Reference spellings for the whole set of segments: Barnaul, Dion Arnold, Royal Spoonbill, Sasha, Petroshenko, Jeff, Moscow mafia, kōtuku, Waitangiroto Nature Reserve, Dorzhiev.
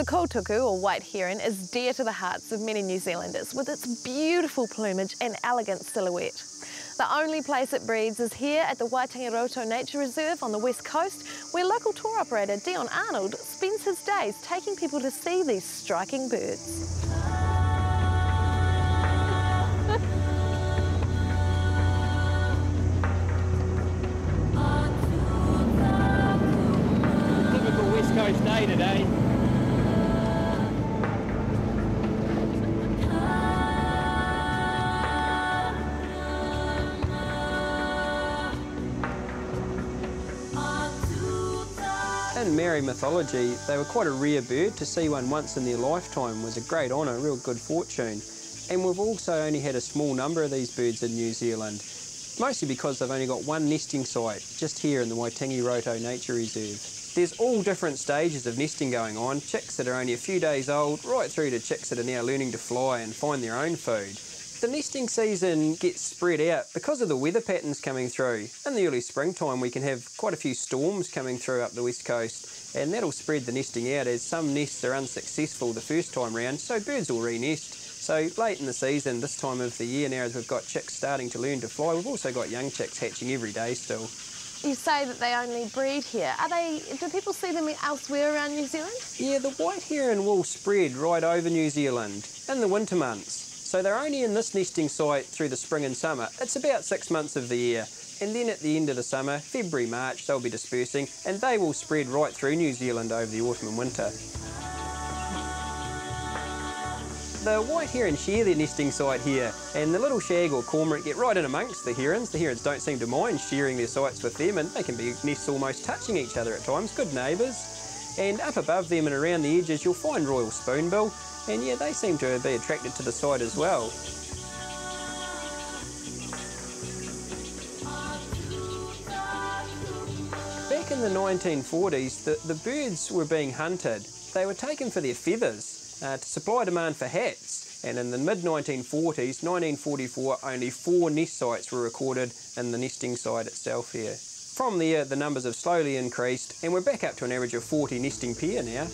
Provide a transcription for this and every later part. The kōtuku, or white heron, is dear to the hearts of many New Zealanders with its beautiful plumage and elegant silhouette. The only place it breeds is here at the Waitangiroto Nature Reserve on the west coast, where local tour operator Dion Arnold spends his days taking people to see these striking birds. Typical west coast day today. In Maori mythology, they were quite a rare bird. To see one once in their lifetime was a great honour, real good fortune. And we've also only had a small number of these birds in New Zealand, mostly because they've only got one nesting site, just here in the Waitangiroto Nature Reserve. There's all different stages of nesting going on, chicks that are only a few days old, right through to chicks that are now learning to fly and find their own food. The nesting season gets spread out because of the weather patterns coming through. In the early springtime we can have quite a few storms coming through up the west coast, and that'll spread the nesting out, as some nests are unsuccessful the first time round, so birds will re-nest. So late in the season, this time of the year now, as we've got chicks starting to learn to fly, we've also got young chicks hatching every day still. You say that they only breed here. Do people see them elsewhere around New Zealand? Yeah, the white heron will spread right over New Zealand in the winter months. So they're only in this nesting site through the spring and summer. It's about 6 months of the year. And then at the end of the summer, February, March, they'll be dispersing, and they will spread right through New Zealand over the autumn and winter. The white heron share their nesting site here, and the little shag or cormorant get right in amongst the herons. The herons don't seem to mind sharing their sites with them, and they can be nests almost touching each other at times, good neighbours. And up above them and around the edges you'll find Royal Spoonbill, and yeah, they seem to be attracted to the site as well. Back in the 1940s, the birds were being hunted. They were taken for their feathers to supply demand for hats, and in the mid-1940s, 1944, only 4 nest sites were recorded in the nesting site itself here. From there, the numbers have slowly increased, and we're back up to an average of 40 nesting pair now.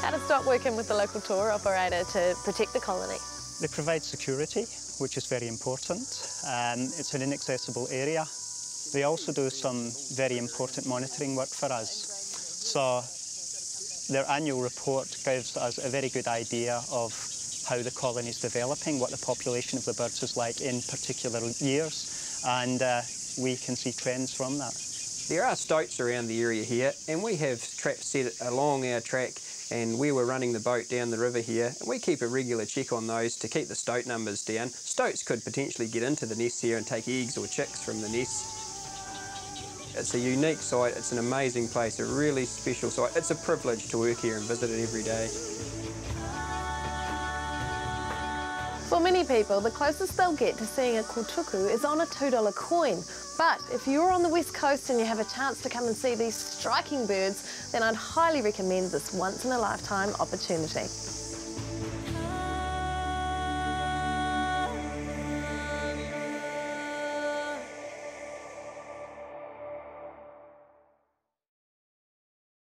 How to start working with the local tour operator to protect the colony? They provide security, which is very important. It's an inaccessible area. They also do some very important monitoring work for us. So their annual report gives us a very good idea of how the colony is developing, what the population of the birds is like in particular years, and we can see trends from that. There are stoats around the area here, and we have traps set along our track and where we're running the boat down the river here, and we keep a regular check on those to keep the stoat numbers down. Stoats could potentially get into the nests here and take eggs or chicks from the nests. It's a unique site, it's an amazing place, a really special site. It's a privilege to work here and visit it every day. For many people, the closest they'll get to seeing a kōtuku is on a $2 coin. But if you're on the west coast and you have a chance to come and see these striking birds, then I'd highly recommend this once-in-a-lifetime opportunity.